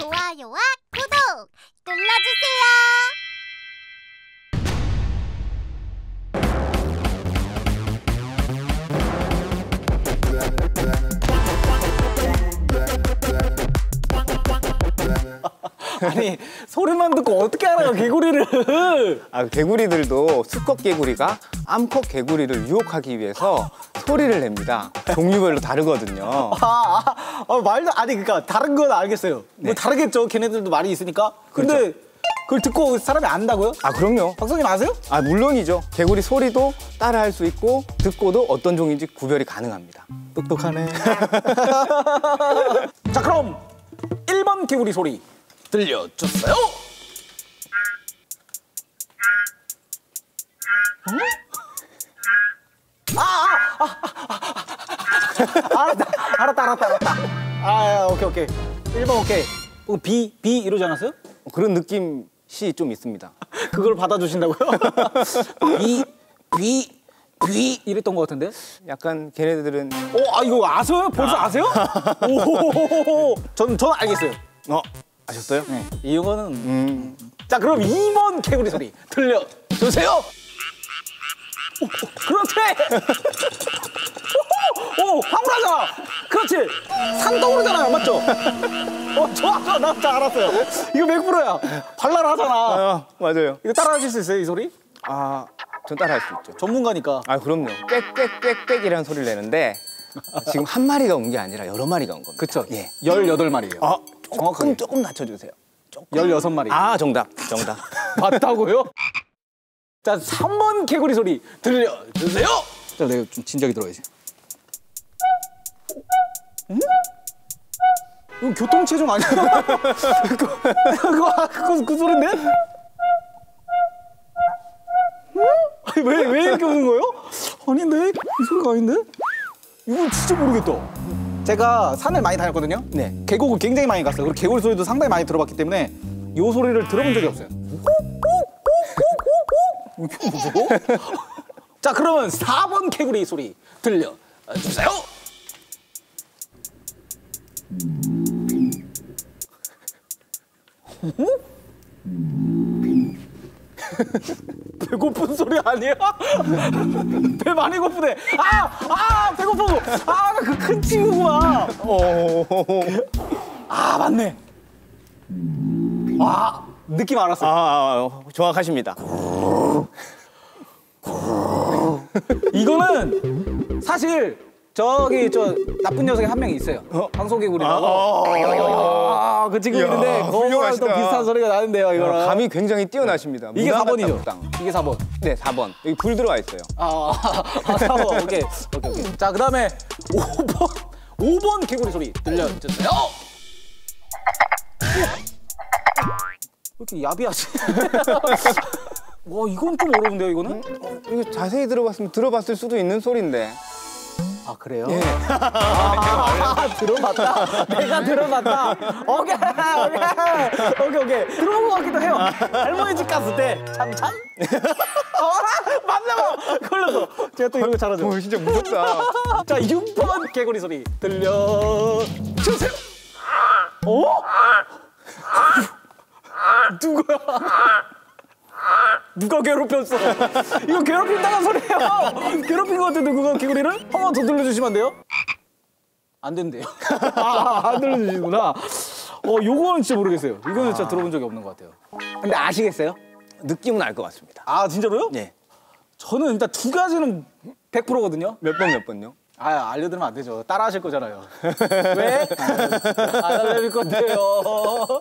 좋아요와 구독 눌러주세요. 아니 소리만 듣고 어떻게 알아요 개구리를? 아, 개구리들도 수컷개구리가 암컷개구리를 유혹하기 위해서 소리를 냅니다. 종류별로 다르거든요. 말도 아니 그러니까 다른 건 알겠어요. 네. 뭐 다르겠죠. 걔네들도 말이 있으니까. 근데 그렇죠. 그걸 듣고 사람이 안다고요? 아 그럼요. 박사님 아세요? 아 물론이죠. 개구리 소리도 따라할 수 있고 듣고도 어떤 종인지 구별이 가능합니다. 똑똑하네. 자 그럼 1번 개구리 소리. 들려주세요. 응? 알았다. 아, 오케이. 1번 오케이. B 이러지 않았어요? 그런 느낌 C 좀 있습니다. 그걸 받아주신다고요? B 이랬던 것 같은데? 약간 걔네들은. 오, 아 이거 아세요? 벌써 아세요? 오, 전 알겠어요. 아셨어요? 네. 이거는 자 그럼 2번 개구리 소리 들려주세요. 그렇지. 오 황홀하잖아. 그렇지. 산더오르잖아요. 맞죠? 좋아. 나 다 알았어요. 이거 100%야. 발랄하잖아. 맞아요. 이거 따라하실 수 있어요 이 소리? 아 전 따라할 수 있죠. 전문가니까. 아 그럼요. 꽥꽥꽥꽥이라는 소리를 내는데 지금 한 마리가 온 게 아니라 여러 마리가 온 겁니다. 그렇죠. 예. 18마리예요. 정확하게. 조금 낮춰주세요. 조금. 16마리. 아, 정답. 맞다고요? 자, 3번 개구리 소리 들려주세요. 자, 내가 좀 진작에 들어야지. 이거 교통체중 아니야? 그 소린데? 왜 이렇게 오는 거예요? 아닌데? 이 소리가 아닌데? 이건 진짜 모르겠다. 제가 산을 많이 다녔거든요. 네. 계곡을 굉장히 많이 갔어요. 그리고 개구리 소리도 상당히 많이 들어봤기 때문에 요 소리를 들어본 적이 없어요. 이게 뭐죠? 자, 그러면 4번 개구리 소리 들려주세요. 배고픈 소리 아니야? 배 많이 고프네. 배고프고. 그 큰 친구구나. 맞네. 느낌 알았어. 정확하십니다. 이거는 사실 저기 저 나쁜 녀석이 한 명이 있어요. 황소개구리라고. 그 친구 있는데 그거랑 또 비슷한 소리가 나는데요. 이거랑 감이 굉장히 뛰어나십니다. 이게 4번이죠? 이게 4번. 네, 4번. 여기 불 들어와 있어요. 4번. 오케이. 자, 그다음에 5번 개구리 소리 들려주세요. 왜 이렇게 야비하지? 와, 이건 좀 어려운데요, 이거는? 이거 자세히 들어봤을 수도 있는 소리인데. 아 그래요? 예. 들어봤다. 내가 들어봤다. 오케이. 들어본 것 같기도 해요. 할머니 집 갔을 때 참참. 맞나봐. 그걸로 제가 또 이런 거 잘하죠. 진짜 무섭다. 자 6번 개구리 소리 들려주세요. 누구야? 누가 괴롭혔어? 이거 괴롭힌다는 소리예요. 괴롭힌 것 같은데 누가 개구리를? 한 번 더 들려주시면 안 돼요? 안 된대요. 안 들려주시구나. 요거는 진짜 모르겠어요. 이거는 진짜 들어본 적이 없는 것 같아요. 근데 아시겠어요? 느낌은 알 것 같습니다. 아 진짜로요? 네. 저는 일단 2가지는 100%거든요. 몇 번요? 알려드리면 안 되죠. 따라 하실 거잖아요. 왜? 안 알려드릴 건데요.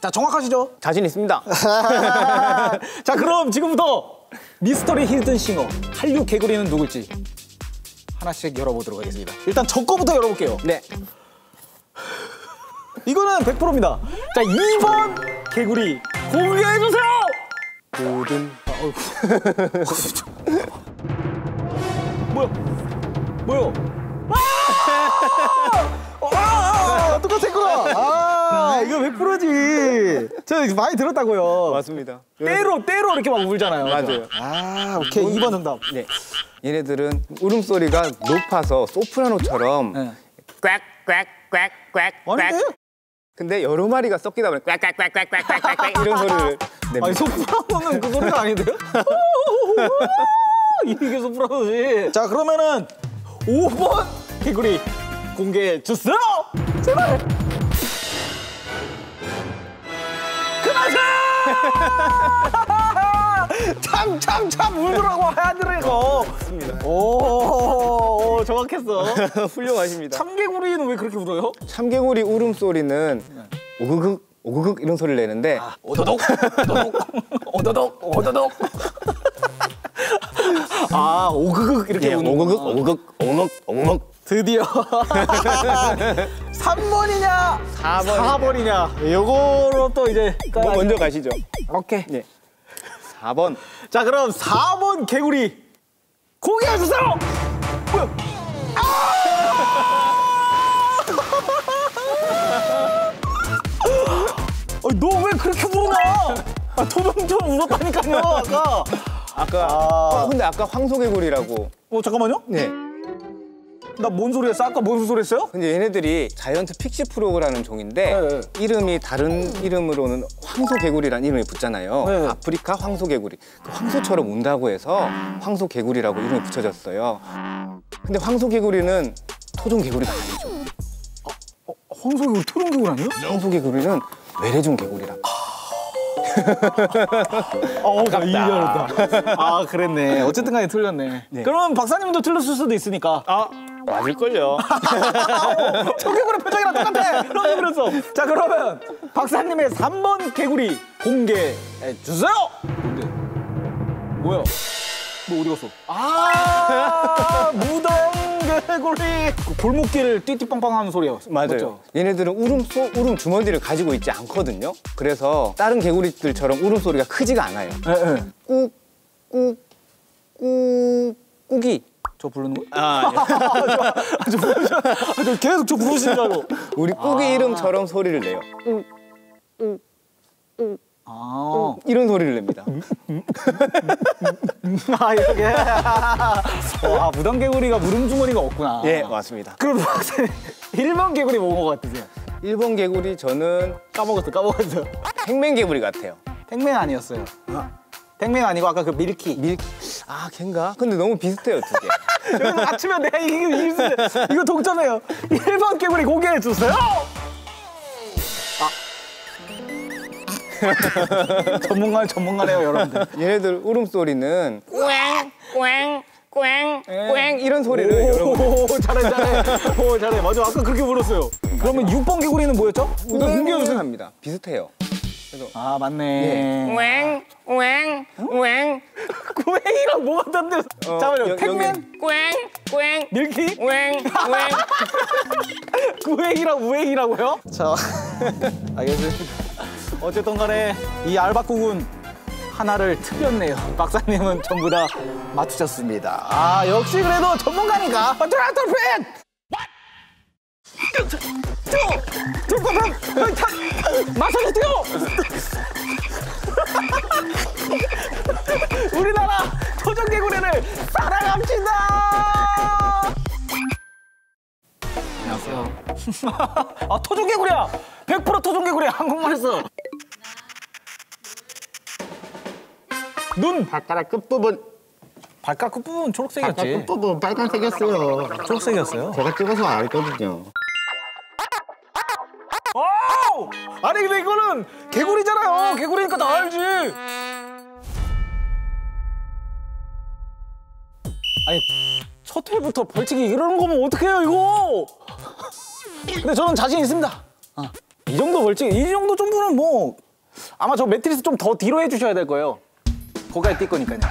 자, 정확하시죠? 자신 있습니다. 자, 그럼 지금부터 미스터리 히든 싱어 한류 개구리는 누굴지 하나씩 열어보도록 하겠습니다. 일단 저 거부터 열어볼게요. 네. 이거는 100%입니다. 자, 2번 개구리 공개해주세요! 모든... 뭐야? 뭐야? 똑같았구나! 아, 이거 100%지! 저 많이 들었다고요. 맞습니다. 때로 이렇게 막 울잖아요. 맞아요. 아, 오케이. 2번 정답. 네. 얘네들은 울음소리가 높아서 소프라노처럼 꽉꽉꽉꽉꽉 아닌데요? 근데 여러 마리가 섞이다 보니 꽉꽉꽉꽉꽉꽉 이런 소리를 냅니다. 아니, 소프라노는 그 소리가 아닌데요? 이게 소프라노지. 자, 그러면은 5번 개구리 공개해 주세요! 제발! 그만해! 참 울더라고, 하얀드래거. 맞습니다. 오, 정확했어. 훌륭하십니다. 참개구리는 왜 그렇게 울어요? 참개구리 울음소리는 오그극, 오그극 이런 소리를 내는데 오도독, 오도독, 오도독. 아, 오그극 이렇게 우는 오그극, 오그극, 오그극, 오그극. 드디어 3번이냐 4번이냐 요거로 또 이제 뭐 먼저 가시죠. 오케이. 네. 4번. 자, 그럼 4번 개구리 공개해주세요. 뭐야? 아! 너 왜 그렇게 부르나? 아, 토종처럼 울었다니까요 아까. 근데 아까 황소개구리라고. 잠깐만요. 네. 나 뭔 소리 했어? 아까 뭔 소리 했어요? 근데 얘네들이 자이언트 픽시프로그라는 종인데 네. 이름이 다른 이름으로는 황소개구리라는 이름이 붙잖아요. 네. 아프리카 황소개구리. 그 황소처럼 운다고 해서 황소개구리라고 이름이 붙여졌어요. 근데 황소개구리는 토종개구리가 아니죠. 황소개구리 토종개구리 아니에요? 황소개구리는 외래종개구리라고. 아깝다. 아, 그랬네. 어쨌든 간에 틀렸네. 네. 그럼 박사님도 틀렸을 수도 있으니까. 맞을걸요. 청개구리 표정이랑 똑같아. 그럼 그랬어. 자, 그러면 박사님의 3번 개구리 공개해 주세요. 근데 뭐야? 너 어디 갔어? 무덤 개구리. 골목길 띠띠빵빵하는 소리야. 맞아요. 맞죠? 얘네들은 울음 주머니를 가지고 있지 않거든요. 그래서 다른 개구리들처럼 울음 소리가 크지가 않아요. 꾹꾹꾹꾹이. 저 부르는 거? 저 계속 저 부르시는 줄 알고. 우리 꾸기 이름처럼 소리를 내요. 이런 소리를 냅니다. 이렇게. 와, 무덤 개구리가 물음 주머니가 없구나. 예, 맞습니다. 그럼 박사님 1번 개구리 먹은 거 같으세요? 1번 개구리 저는 까먹었어. 팽맹 개구리 같아요. 팽맹 아니었어요. 팽맹 아니고 아까 그 밀키. 아, 걘가? 근데 너무 비슷해요, 두 개. 여기서 맞추면 내가 이길 수 있어요. 이거 동점이에요. 1번 개구리 공개해 주세요. 전문가네요, 여러분들. 얘네들 울음소리는 꽝꽝꽝꽝 이런 소리를 여러분. 잘해. 맞아, 아까 그렇게 울었어요. 그러면 6번 개구리는 뭐였죠? 공개해주세요. 합니다. 비슷해요. 아, 맞네. 꽝꽝꽝 꽝이랑 뭐가 다른데? 잠깐만요. 팩맨? 꽝꽝 밀키? 꽝꽝 꽝이랑 우행이라고요? 자, 알겠습니다. 어쨌든 간에 이 알바국은 하나를 틀렸네요. 박사님은 전부 다 맞추셨습니다. 아, 역시 그래도 전문가니까. 마사지 뛰어! 우리나라 토종개구리를 사랑합시다! 안녕하세요. 아, 토종개구리야! 100% 토종개구리야! 한국말 했어! 눈! 발가락 끝부분! 발가락 끝부분 초록색이었지? 발가락 끝부분 빨간색이었어요. 초록색이었어요? 제가 찍어서 알거든요. 아니, 근데 이거는 개구리잖아요. 개구리니까 다 알지. 아니, 첫 회부터 벌칙이 이러는 거면 어떡해요, 이거. 근데 저는 자신 있습니다. 이 정도 벌칙, 이 정도 정도는 뭐 아마 저 매트리스 좀 더 뒤로 해주셔야 될 거예요. 거기까지 뛸 거니까요.